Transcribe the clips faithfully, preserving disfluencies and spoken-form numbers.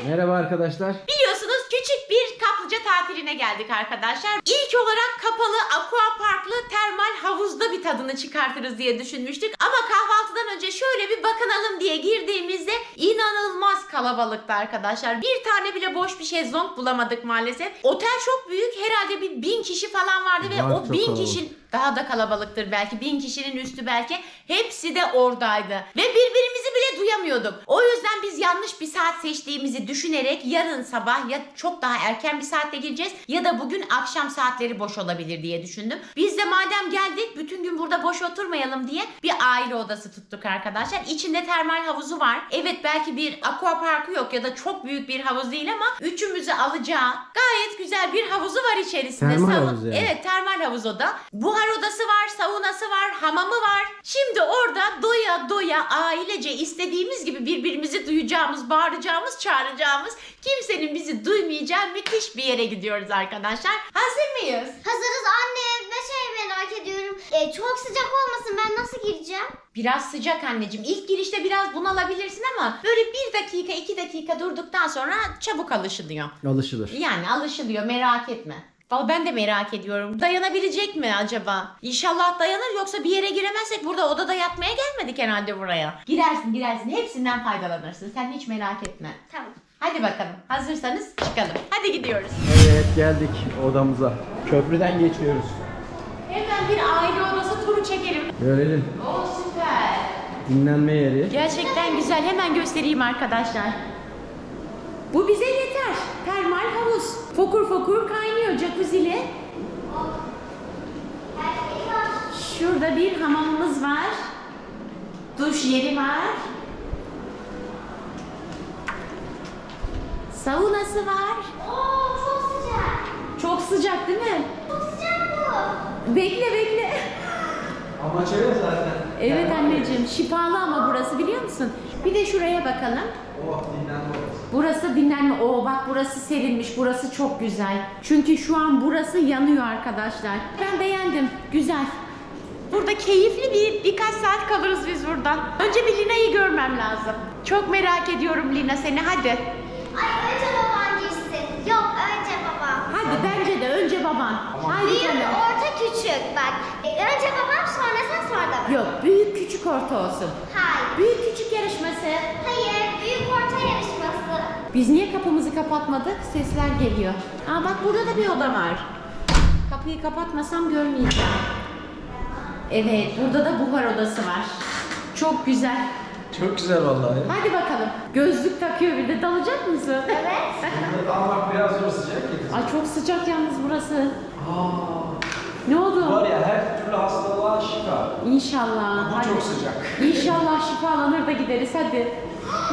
Berker. Merhaba arkadaşlar. Biliyorsunuz küçük bir kaplıca tatiline geldik arkadaşlar. İlk olarak kapalı aquaparklı termal havuzda bir tadını çıkartırız diye düşünmüştük. Ama kahvaltıdan önce şöyle bir bakınalım diye girdiğimizde inanılmaz kalabalıktı arkadaşlar. Bir tane bile boş bir şezlong bulamadık maalesef. Otel çok büyük, herhalde bir bin kişi falan vardı ve o bin kişinin... Daha da kalabalıktır belki. Bin kişinin üstü belki. Hepsi de oradaydı. Ve birbirimizi bile duyamıyorduk. O yüzden biz yanlış bir saat seçtiğimizi düşünerek yarın sabah ya çok daha erken bir saatte gireceğiz ya da bugün akşam saatleri boş olabilir diye düşündüm. Biz de madem geldik bütün gün burada boş oturmayalım diye bir aile odası tuttuk arkadaşlar. İçinde termal havuzu var. Evet belki bir aquaparkı yok ya da çok büyük bir havuz değil ama üçümüzü alacağı gayet güzel bir havuzu var içerisinde. Termal havuzu yani. Evet, termal havuz oda. Bu odası var, saunası var, hamamı var. Şimdi orada doya doya ailece istediğimiz gibi birbirimizi duyacağımız, bağıracağımız, çağıracağımız, kimsenin bizi duymayacağı müthiş bir yere gidiyoruz arkadaşlar. Hazır mıyız? Hazırız anne. Ve şey merak ediyorum. E, çok sıcak olmasın, ben nasıl gireceğim? Biraz sıcak anneciğim. İlk girişte biraz bunalabilirsin ama böyle bir dakika, iki dakika durduktan sonra çabuk alışılıyor. Alışılır. Yani alışılıyor, merak etme. Vallahi ben de merak ediyorum. Dayanabilecek mi acaba? İnşallah dayanır, yoksa bir yere giremezsek burada odada yatmaya gelmedik herhalde buraya. Girersin girersin, hepsinden faydalanırsın. Sen hiç merak etme. Tamam. Hadi bakalım, hazırsanız çıkalım. Hadi gidiyoruz. Evet, geldik odamıza. Köprüden geçiyoruz. Hemen bir aile odası turu çekelim. Görelim. Oo süper. Dinlenme yeri. Gerçekten güzel. Hemen göstereyim arkadaşlar. Bu bize yeter. Termal havuz. Fokur fokur kaynıyor jacuzzi'li. Şurada bir hamamımız var. Duş yeri var. Saunası var. Oo, çok sıcak. Çok sıcak değil mi? Çok sıcak bu. Bekle bekle. Ama çevir zaten. Evet anneciğim, şifalı ama burası, biliyor musun? Bir de şuraya bakalım. Oh, dinlenme. Burası dinlenme. Oo bak, burası serinmiş. Burası çok güzel. Çünkü şu an burası yanıyor arkadaşlar. Ben beğendim. Güzel. Burada keyifli bir birkaç saat kalırız biz buradan. Önce bir Lina'yı görmem lazım. Çok merak ediyorum Lina seni. Hadi. Ay önce baban girsin. Yok önce babam. Hadi bence de önce baban. Haydi. Büyük, orta, küçük bak. Önce babam, sonra sen, sonra da ben. Yok, büyük küçük orta olsun. Hayır. Büyük küçük yarışması. Hayır, büyük orta yarışması. Biz niye kapımızı kapatmadık? Sesler geliyor. Aa bak, burada da bir oda var. Kapıyı kapatmasam görmeyeceğim. Evet, burada da buhar odası var. Çok güzel. Çok güzel vallahi. Hadi bakalım. Gözlük takıyor bir de, dalacak mısın? Evet. Dalmak biraz zor, sıcak. Ay çok sıcak yalnız burası. Aa. Ne oldu? Var ya, her türlü hastalığa şifa. İnşallah. Bu hadi. Çok sıcak. İnşallah şifalanır da gideriz hadi.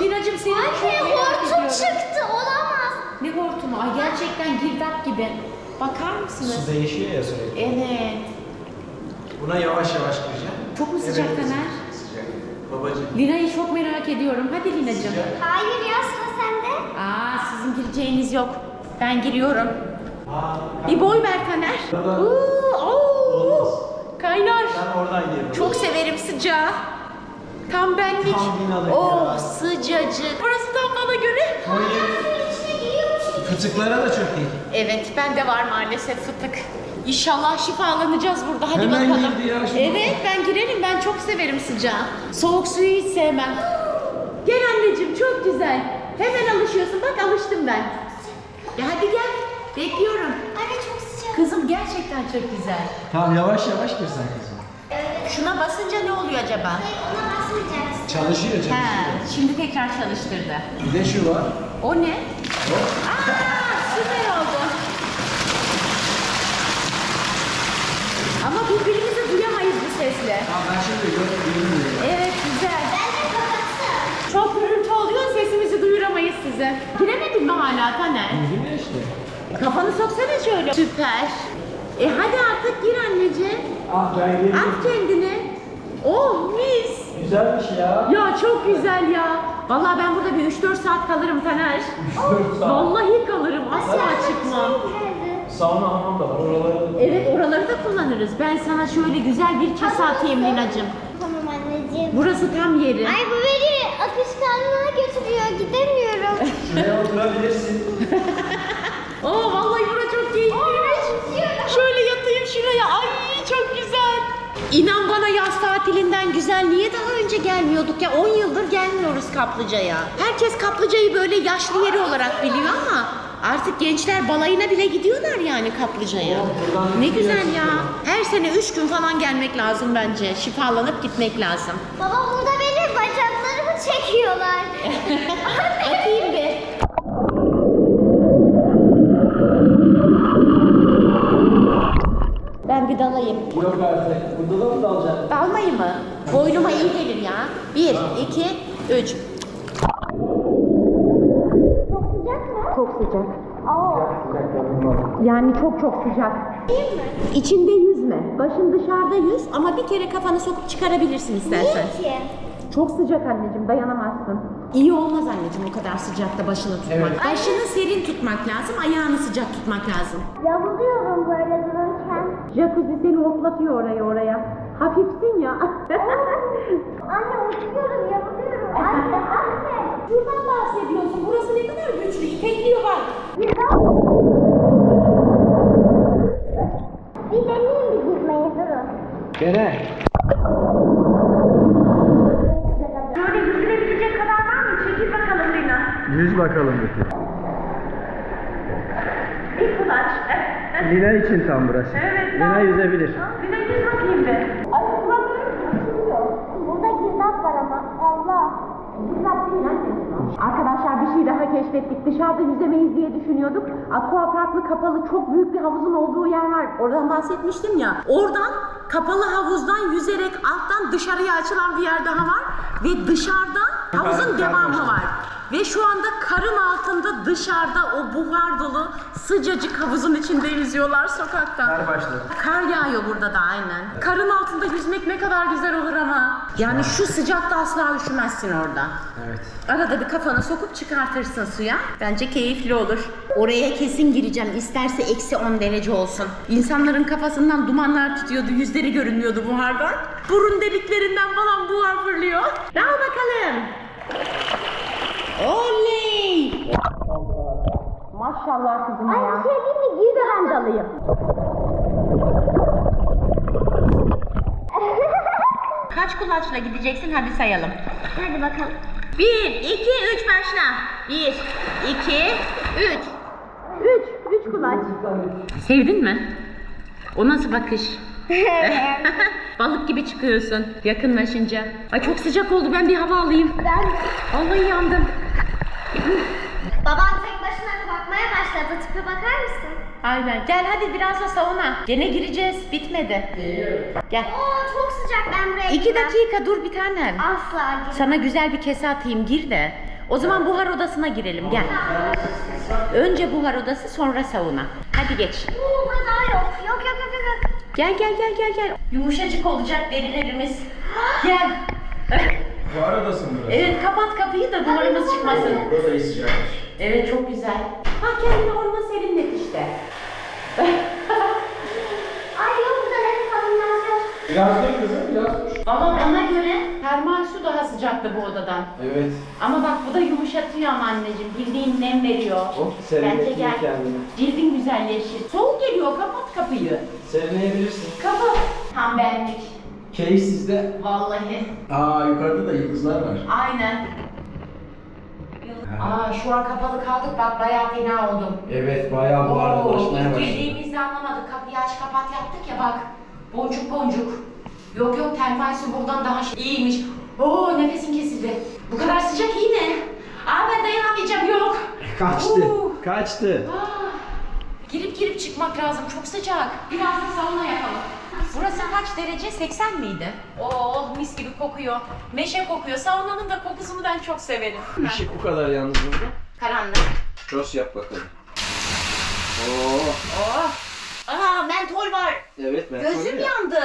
Lina'cığım senin anne, hortum çıktı, olamaz. Ne hortumu? Ay gerçekten girdap gibi. Bakar mısınız? Su değişiyor ya sürekli. Evet. Buna yavaş yavaş gireceğim. Çok mu sıcak Taner? Evet, sıcak. Babacığım. Lina'yı çok merak ediyorum. Hadi Lina'cığım. Hayır ya, sıra sende. Aa sizin gireceğiniz yok. Ben giriyorum. Aa, bir boy ver Taner. Kaynar. Ben oradan yerim. Çok severim sıcağı. Tam benlik. Tam oh sıcacık. Burası tam bana göre. Fıtıklara da çok iyi. Evet, bende var maalesef fıtık. İnşallah şifalanacağız burada. Hadi hemen bakalım. Evet ben girelim, ben çok severim sıcağı. Soğuk suyu hiç sevmem. Gel anneciğim, çok güzel. Hemen alışıyorsun, bak alıştım ben. Ya hadi gel. Bekliyorum. Anne çok sıcak. Kızım gerçekten çok güzel. Tamam yavaş yavaş gir sen kızım. Evet. Şuna basınca ne oluyor acaba? Hayır, ona basmayacaksın. Çalışıyor çalışıyor. He, şimdi tekrar çalıştırdı. Bir de şu var. O ne? O. Aa, süper oldu. Ama birbirimizi duyamayız bu sesle. Tamam ben şimdi görmüyorum. Evet güzel. Ben de kapattım. Çok gürültü oluyor, sesimizi duyuramayız size. Giremedin mi hala Taner? Girme işte. Kafanı soksana şöyle. Süper. E hadi artık gir anneciğim. Ah ben gireyim. At kendini. Oh mis. Güzelmiş ya. Ya çok güzel ya. Vallahi ben burada bir üç dört saat kalırım Taner. üç dört saat. Vallahi kalırım. Asla çıkmam. Sauna hamam da var. Oraları da. Evet oraları da kullanırız. Ben sana şöyle güzel bir kese atayım Lina'cığım. Tamam anneciğim. Burası tam yeri. Ay bu beni akışkanlığa götürüyor. Gidemiyorum. Şuraya oturabilirsin. Oo vallahi bura çok keyifliymiş. Şöyle yatayım şuraya. Ay çok güzel. İnan bana yaz tatilinden güzel. Niye daha önce gelmiyorduk ya? on yıldır gelmiyoruz Kaplıca'ya. Herkes Kaplıca'yı böyle yaşlı yeri olarak biliyor ama artık gençler balayına bile gidiyorlar yani Kaplıca'ya. Ne güzel ya. Her sene üç gün falan gelmek lazım bence. Şifalanıp gitmek lazım. Baba burada benim bacaklarımı çekiyorlar. Atayım bir. Ben bir dalayım. Yok artık. Burada da mı dalacaksın? Dalmayı mı? Boynuma iyi gelir ya. Bir, tamam. iki, üç. Çok sıcak. Aa. Yani çok çok sıcak. Değil mi? İçinde yüzme. Başın dışarıda yüz ama bir kere kafanı sokup çıkarabilirsin istersen. Niye ki? Çok sıcak anneciğim, dayanamazsın. İyi olmaz anneciğim o kadar sıcakta başını tutmak. Evet. Başını serin tutmak lazım, ayağını sıcak tutmak lazım. Yavruyorum böyle dururken. Jacuzzi seni hoplatıyor oraya oraya. Hafifsin ya. Anne uçuyorum, yavruyorum. Anne, anne. Şuradan bahsediyorsun, burası ne kadar güçlü, itekliyor bak. Bir daha. Bir deneyim bir girmeyi, durun. Gene. Yüz bakalım bütün. Bir kulaç. Lina için tam burası. Evet. Lina yüzebilir. Lina yüz bakayım be. Ay buradayım. Burada girdap var ama Allah. Girdap değil lan. Arkadaşlar bir şey daha keşfettik. Dışarıda yüzemeyiz diye düşünüyorduk. Aqua parklı kapalı çok büyük bir havuzun olduğu yer var. Oradan bahsetmiştim ya. Oradan kapalı havuzdan yüzerek alttan dışarıya açılan bir yer daha var. Ve dışarıda havuzun devamı var. Ve şu anda karın altında dışarıda o buhar dolu sıcacık havuzun içinde yüzüyorlar sokakta. Kar başladı. Kar yağıyor burada da aynen. Evet. Karın altında yüzmek ne kadar güzel olur ama. Yani şu sıcakta asla üşümezsin orada. Evet. Arada bir kafanı sokup çıkartırsın suya. Bence keyifli olur. Oraya kesin gireceğim. İsterse eksi on derece olsun. İnsanların kafasından dumanlar tutuyordu. Yüzleri görünmüyordu buhardan. Burun deliklerinden falan buhar fırlıyor. Dal bakalım. Oley! Maşallah kızım ya. Ay bir şey diyeyim mi? Gir de ben dalayım. Kaç kulaçla gideceksin? Hadi sayalım. Hadi bakalım. Bir, iki, üç başla. Bir, iki, üç. Üç, üç kulaç. Sevdin mi? O nasıl bakış? Balık gibi çıkıyorsun yakınlaşınca. Ay çok sıcak oldu, ben bir hava alayım. Ben de. Vallahi yandım. Baban tek başına bakmaya başladı. Tipe bakar mısın? Aynen. Gel hadi biraz da sauna. Gene gireceğiz. Bitmedi. Geliyorum. Gel. Oo çok sıcak, ben buraya İki giden. dakika dur bir tanem. Asla girmem. Sana güzel bir kese atayım, gir de. O zaman buhar odasına girelim, gel. Önce buhar odası sonra sauna. Hadi geç. Oo daha yok. Yok yok yok yok. Gel gel gel gel gel. Yumuşacık olacak derilerimiz. Gel. Buhar odasın burası. Evet kapat kapıyı da duvarımız çıkmasın. Burası sıcakmış. Evet çok güzel. Ha kendini orada serinlet işte. Ay yok burada hep kalınlaşıyor. Biraz değil kızım biraz. Ama bana göre termal su daha sıcaktı bu odadan. Evet. Ama bak bu da yumuşatıyor ama anneciğim. Bildiğin nem veriyor. Oh, bence gel. Kendine. Cildin güzelleşir. Soğuk geliyor, kapat kapıyı. Serinleyebilirsin. Kapat. Tam benlik. Keyif sizde. Vallahi. Aa yukarıda da yıldızlar var. Aynen. Aa şu an kapalı kaldık bak bayağı fena oldum. Evet bayağı bu arada başlamaya başladı. Girdiğimizde anlamadık. Kapıyı aç kapat yaptık ya bak. Boncuk boncuk. Yok yok termal su buradan daha iyiymiş. Oo nefesim kesildi. Bu kadar sıcak iyi ne? Aa ben dayanamayacağım yok. Kaçtı. Oo. Kaçtı. Aa, girip girip çıkmak lazım çok sıcak. Biraz da sauna yapalım. Burası kaç derece? seksen miydi? Oo mis gibi kokuyor. Meşe kokuyor. Saunanın da kokusunu ben çok severim. Işık bu kadar yalnız burada. Karanlık. Cross yap bakalım. Oo. Oo. Aa mentol var. Evet mentol. Gözüm ya. yandı.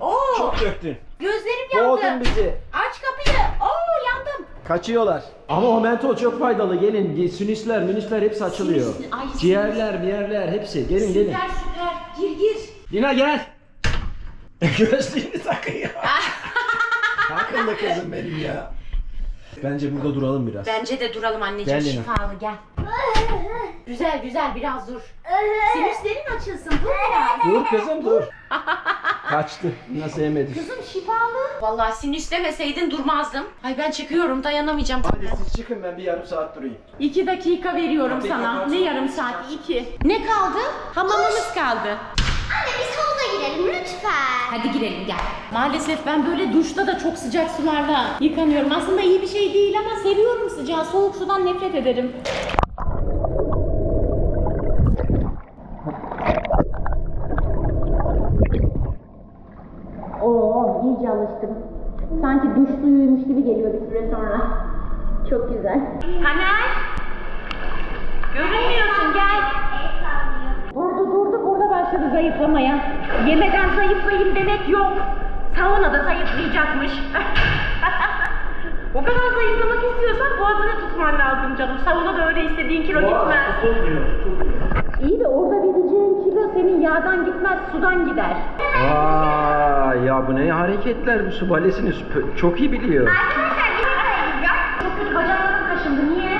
Oo. Oo. Çok döktün. Gözlerim yandı. Boğdun bizi. Aç kapıyı. Oo yandım. Kaçıyorlar. Ama o mentol çok faydalı. Gelin sünüsler, münüsler hepsi açılıyor. Sinir, ay, ciğerler, sinir. miğerler hepsi. Gelin sinir, gelin. Süper gir gir. Lina gel. Gözlüğünü takın ya. Takın da kızım benim ya. Bence burada duralım biraz. Bence de duralım anneciğim. Gel şifalı gel. Güzel güzel biraz dur. Sinüslerin açılsın. Dur biraz. Dur kızım dur. Kaçtı. Nasıl yemedi? Kızım şifalı. Vallahi sinüslemeseydin durmazdım. Ay ben çıkıyorum, dayanamayacağım. Hadi tabii. Siz çıkın, ben bir yarım saat durayım. İki dakika veriyorum hadi sana. Dakika. Ne yarım saat? İki. Ne kaldı? Hamamımız kaldı. Anne biz havuza girelim lütfen. Hadi girelim gel. Maalesef ben böyle duşta da çok sıcak sularda yıkanıyorum. Aslında iyi bir şey değil ama seviyorum sıcağı. Soğuk sudan nefret ederim. Oo, iyice alıştım. Sanki duş suyuymuş gibi geliyor bir süre sonra. Çok güzel. Taner! Görünmüyorsun, gel. Burada, burada, burada başladı zayıflamaya. Yemeden zayıflayayım demek yok. Sauna da zayıflayacakmış. O kadar zayıflamak istiyorsan boğazını tutman lazım canım. Sauna da öyle istediğin kilo boğaz gitmez. Tutulmuyor, tutulmuyor. İyi de orada vereceğin kilo senin yağdan gitmez, sudan gider. Aa, ya bu ne hareketler, bu su balesini çok iyi biliyor. Arkadaşlar bir araya gideceğim. Çok kötü bacaklarım kaşındı, niye?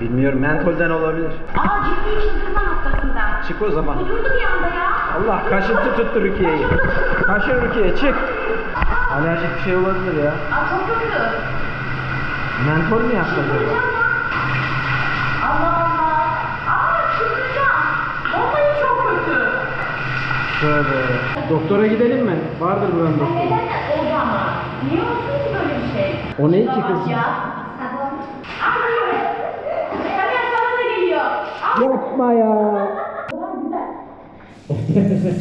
Bilmiyorum, mentolden olabilir. Aa ciddi için kırma noktasında. Çık o zaman. Uydurdu bir anda ya. Allah kaşıntı tuttu Rukiye'yi. Kaşın Rukiye çık. Alerjik bir şey olabilir ya. Aa çok kötü. Mentol mu yaptı acaba? Allah Allah. Aa çıkacağım. Vallahi çok kötü. Şöyle. Doktora gidelim mi? Vardır buranın doktoru. Neden oldu ama? Niye olsun ki böyle bir şey? O ne ki kızım? Ya. Kamer sana da geliyor. Yapma ya.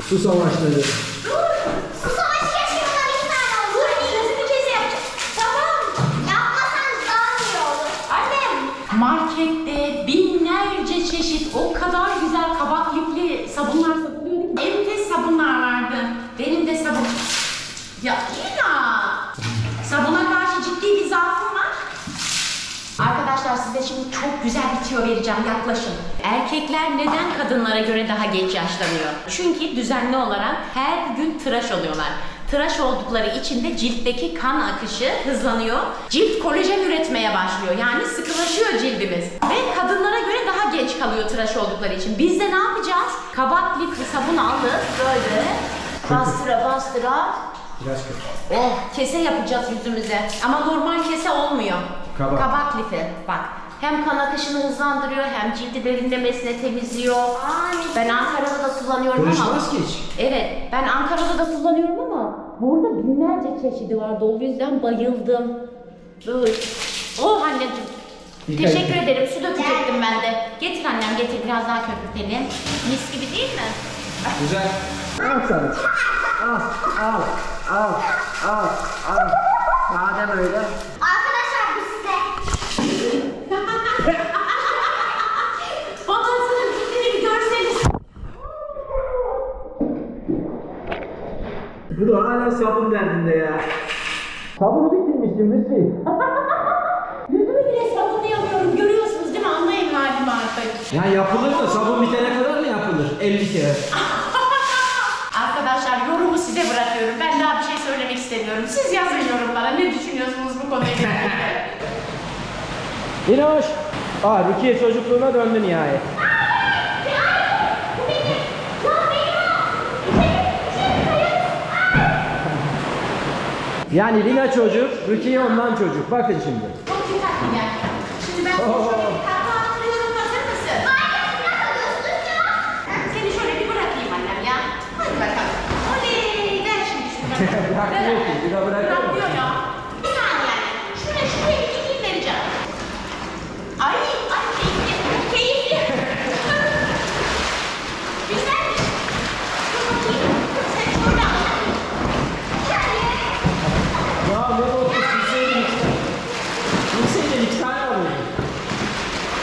Su savaşları. Su savaşı yaşıyorlar iki tane oldu. Sözünü keseyim. Tamam. Yapmasan daha iyi olur. Annem. Markette binlerce çeşit o kadar güzel kabak lifli sabunlar satılıyor. Enfes sabunlar vardı. Benim de sabun. Ya İna. Sabuna karşı ciddi bir zaafım var. Arkadaşlar size şimdi çok güzel bir tüyo vereceğim. Yaklaşın. Erkekler neden kadınlara göre daha geç yaşlanıyor? Çünkü düzenli olarak her gün tıraş oluyorlar. Tıraş oldukları için de ciltteki kan akışı hızlanıyor. Cilt kolajen üretmeye başlıyor. Yani sıkılaşıyor cildimiz. Ve kadınlara göre daha geç kalıyor tıraş oldukları için. Biz de ne yapacağız? Kabak lifli sabun alıp böyle bastıra bastıra biraz kötü. Oh, kese yapacağız yüzümüze. Ama normal kese olmuyor. Kabak, kabak lifi. Bak. Hem kan akışını hızlandırıyor, hem cildi derinlemesine temizliyor. Ay, ben Ankara'da da kullanıyorum ama... Konuşmaz ki hiç. Evet, ben Ankara'da da kullanıyorum ama burada binlerce çeşidi vardı. O yüzden bayıldım. Böyle. Oh anneciğim. Dikkat Teşekkür edin. ederim. Su dökecektim ben de. Getir annem, getir. Biraz daha köpürteli. Mis gibi değil mi? Güzel. Al sana. Al, al, al, al, al. Madem öyle. Babasının tipini bir görseniz. Bu da hala sabun derdinde ya. Sabunu bitirmiştim Müslü. Yüzümü bile sabunla yapıyorum. Görüyorsunuz değil mi? Anlayın halimi artık. Ya yapılır da sabun bitene kadar mı yapılır? elli kere. Arkadaşlar yorumu size bırakıyorum. Ben daha bir şey söylemek istemiyorum. Siz yazın yorumlara. Ne düşünüyorsunuz bu konuyla ilgili? İnoş. Aa, Rukiye çocukluğuna döndü nihayet. Yani Lina çocuk, Rukiye ondan çocuk. Bakın şimdi. Çok dikkatli gel. Şimdi ben şöyle bir takla attırıyorum. Hazır mısın? Hayır, Lina kalıyorsun ya. Seni şöyle bir bırakayım annem ya. Hadi bakalım. Oley, ver şimdi şunu. Bırakmıyor ki, bir daha bırakmıyor ya. Bir saniye yani. Şuna şuraya iki kim vereceğim. Ay, ay keyifli, keyifli. Güzel. Sen şöyle al. Ya ne oldu? Kimseyle iki tane aldım.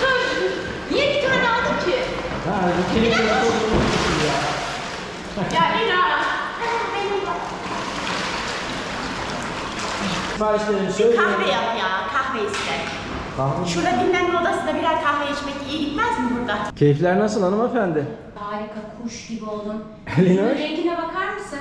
Dur, niye bir tane aldın ki? Ha, bir kere bir tane oldu ya. Ya İnan. Bir kahve yap ya, kahve iste. Şurada dinlenme odasında birer kahve içmek iyi gitmez mi burada? Keyifler nasıl hanımefendi? Harika, kuş gibi oldun. Rengine bakar mısın?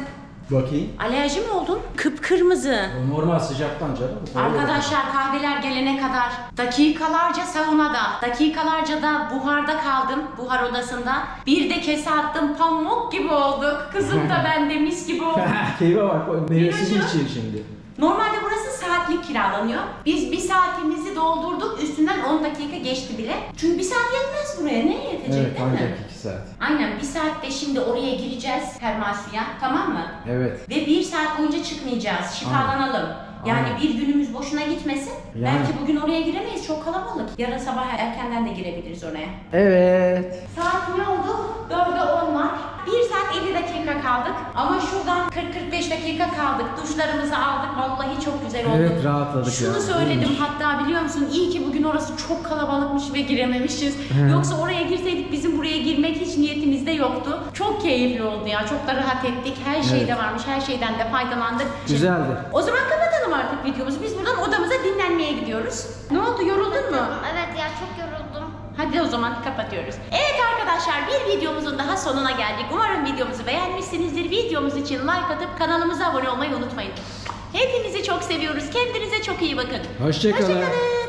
Bakayım. Alerji mi oldun? Kıpkırmızı. O normal sıcaktan canım. Arkadaşlar kahveler gelene kadar dakikalarca saunada, dakikalarca da buharda kaldım, buhar odasında. Bir de kese attım, pamuk gibi oldu. Kızım da ben de mis gibi oldu. Keyfe bak, meyvesini içeyim şimdi. Normalde burası saatlik kiralanıyor. Biz bir saatimizi doldurduk, üstünden on dakika geçti bile. Çünkü bir saat yetmez buraya, ne yetecek evet, değil mi? Evet, ancak iki saat. Aynen, bir saatte şimdi oraya gireceğiz termasuya, tamam mı? Evet. Ve bir saat boyunca çıkmayacağız, şifalanalım. Yani aynen. Bir günümüz boşuna gitmesin. Yani. Belki bugün oraya giremeyiz, çok kalabalık. Yarın sabah erkenden de girebiliriz oraya. Evet. Saat ne oldu? dörde on var. bir saat elli dakika kaldık. Ama şuradan kırk kırk beş dakika kaldık. Duşlarımızı aldık. Vallahi çok güzel oldu. Evet, rahatladık. Şunu ya, söyledim olmuş. Hatta biliyor musun? İyi ki bugün orası çok kalabalıkmış ve girememişiz. He. Yoksa oraya girseydik bizim buraya girmek hiç niyetimizde yoktu. Çok keyifli oldu ya. Çok da rahat ettik. Her evet. Şeyde varmış. Her şeyden de faydalandık. Güzeldi. O zaman kapatalım artık videomuzu. Biz buradan odamıza dinlenmeye gidiyoruz. Ne oldu? Yoruldun mu? Evet ya, çok yoruldum. Hadi o zaman kapatıyoruz. Evet arkadaşlar, bir videomuzun daha sonuna geldik. Umarım videomuzu beğenmişsinizdir. Videomuz için like atıp kanalımıza abone olmayı unutmayın. Hepinizi çok seviyoruz. Kendinize çok iyi bakın. Hoşçakalın. Hoşça